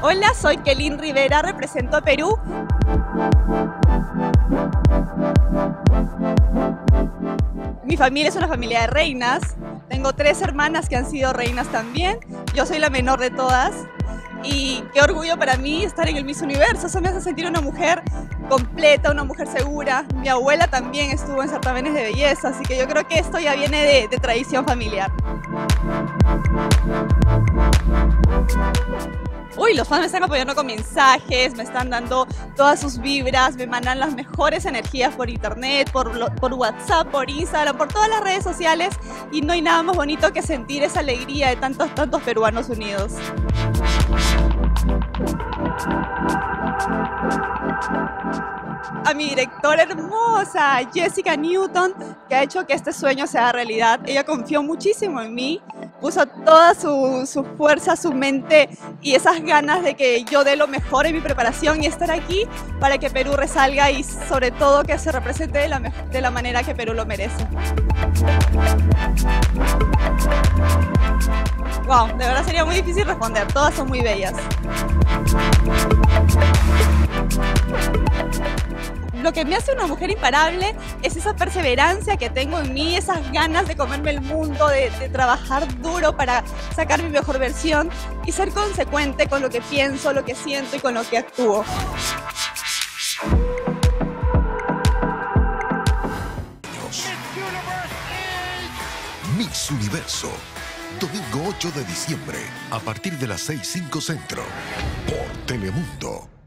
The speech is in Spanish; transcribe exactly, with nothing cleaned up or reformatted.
Hola, soy Kelin Rivera, represento a Perú. Mi familia es una familia de reinas. Tengo tres hermanas que han sido reinas también. Yo soy la menor de todas. Y qué orgullo para mí estar en el Miss Universo. Eso me hace sentir una mujer completa, una mujer segura. Mi abuela también estuvo en certámenes de belleza, así que yo creo que esto ya viene de, de tradición familiar. Uy, los fans me están apoyando con mensajes, me están dando todas sus vibras, me mandan las mejores energías por internet, por, por WhatsApp, por Instagram, por todas las redes sociales. Y no hay nada más bonito que sentir esa alegría de tantos, tantos peruanos unidos. A mi directora hermosa, Jessica Newton, que ha hecho que este sueño sea realidad. Ella confió muchísimo en mí, puso toda su, su fuerza, su mente y esas ganas de que yo dé lo mejor en mi preparación y estar aquí para que Perú resalga y sobre todo que se represente de la, de la manera que Perú lo merece. Wow, de verdad sería muy difícil responder, todas son muy bellas. Lo que me hace una mujer imparable es esa perseverancia que tengo en mí, esas ganas de comerme el mundo, de, de trabajar duro para sacar mi mejor versión y ser consecuente con lo que pienso, lo que siento y con lo que actúo. Miss Universo, domingo ocho de diciembre, a partir de las seis cinco centro, por Telemundo.